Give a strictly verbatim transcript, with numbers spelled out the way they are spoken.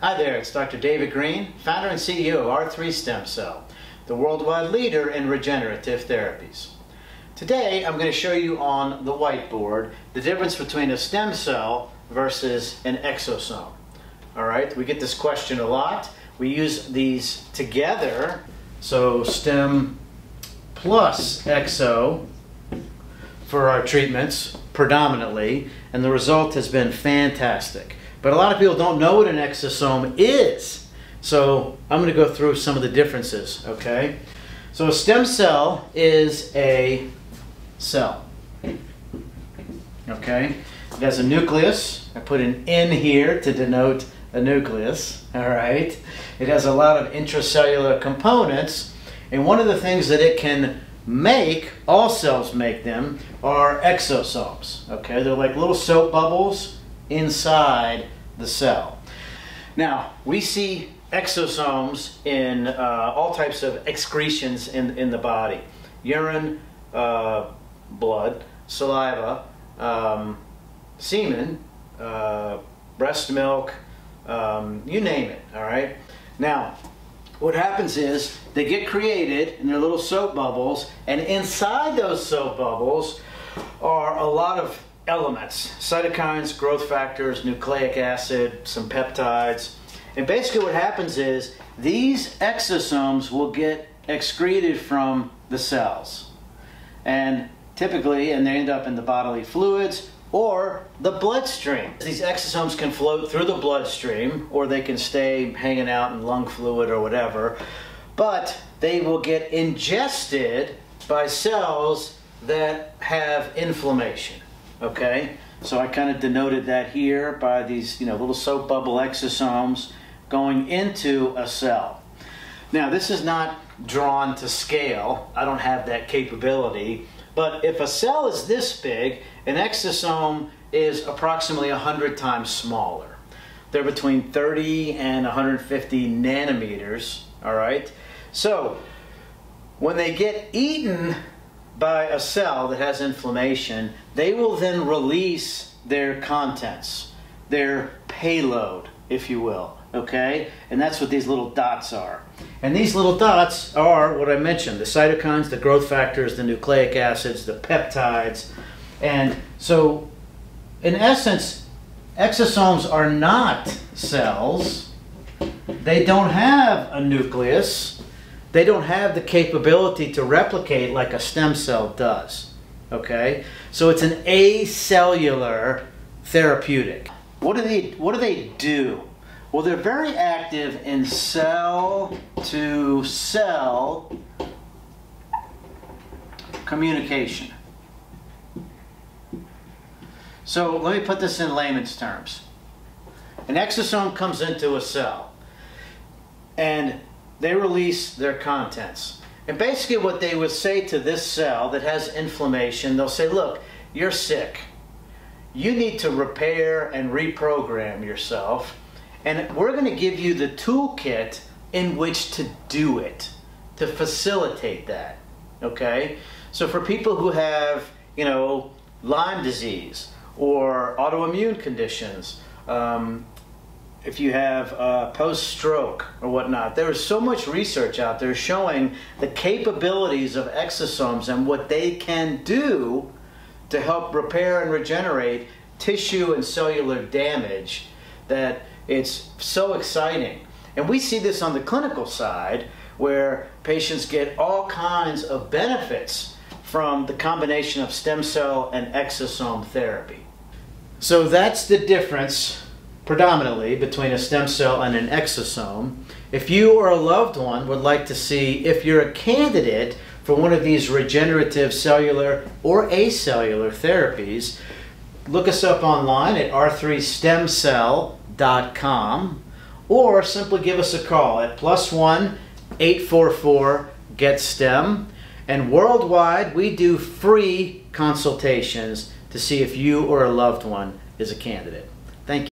Hi there, it's Doctor David Green, founder and C E O of R three Stem Cell, the worldwide leader in regenerative therapies. Today I'm going to show you on the whiteboard the difference between a stem cell versus an exosome. Alright, we get this question a lot. We use these together, so stem plus exo for our treatments predominantly, and the result has been fantastic. But a lot of people don't know what an exosome is. So I'm going to go through some of the differences, okay? So a stem cell is a cell, okay? It has a nucleus. I put an N here to denote a nucleus, all right? It has a lot of intracellular components. And one of the things that it can make, all cells make them, are exosomes, okay? They're like little soap bubbles inside the cell. Now, we see exosomes in uh, all types of excretions in, in the body. Urine, uh, blood, saliva, um, semen, uh, breast milk, um, you name it, all right? Now, what happens is they get created in their little soap bubbles, and inside those soap bubbles are a lot of elements, cytokines, growth factors, nucleic acid, some peptides. And basically what happens is these exosomes will get excreted from the cells. And typically, and they end up in the bodily fluids or the bloodstream. These exosomes can float through the bloodstream, or they can stay hanging out in lung fluid or whatever, but they will get ingested by cells that have inflammation. Okay, so I kind of denoted that here by these, you know, little soap bubble exosomes going into a cell. Now, this is not drawn to scale. I don't have that capability. But if a cell is this big, an exosome is approximately one hundred times smaller. They're between thirty and one hundred fifty nanometers, all right? So when they get eaten by a cell that has inflammation, they will then release their contents, their payload, if you will, okay? And that's what these little dots are. And these little dots are what I mentioned, the cytokines, the growth factors, the nucleic acids, the peptides. And so, in essence, exosomes are not cells. They don't have a nucleus. They don't have the capability to replicate like a stem cell does, okay? So it's an acellular therapeutic. What do they, what do they do? Well, they're very active in cell-to-cell communication. So let me put this in layman's terms. An exosome comes into a cell, and they release their contents. And basically what they would say to this cell that has inflammation, they'll say, look, you're sick. You need to repair and reprogram yourself. And we're going to give you the toolkit in which to do it, to facilitate that, okay? So for people who have, you know, Lyme disease or autoimmune conditions, um, if you have uh, post-stroke or whatnot, there is so much research out there showing the capabilities of exosomes and what they can do to help repair and regenerate tissue and cellular damage that it's so exciting. And we see this on the clinical side where patients get all kinds of benefits from the combination of stem cell and exosome therapy. So that's the difference predominantly between a stem cell and an exosome. If you or a loved one would like to see if you're a candidate for one of these regenerative cellular or acellular therapies, look us up online at R three stem cell dot com or simply give us a call at plus one eight four four get stem. And worldwide, we do free consultations to see if you or a loved one is a candidate.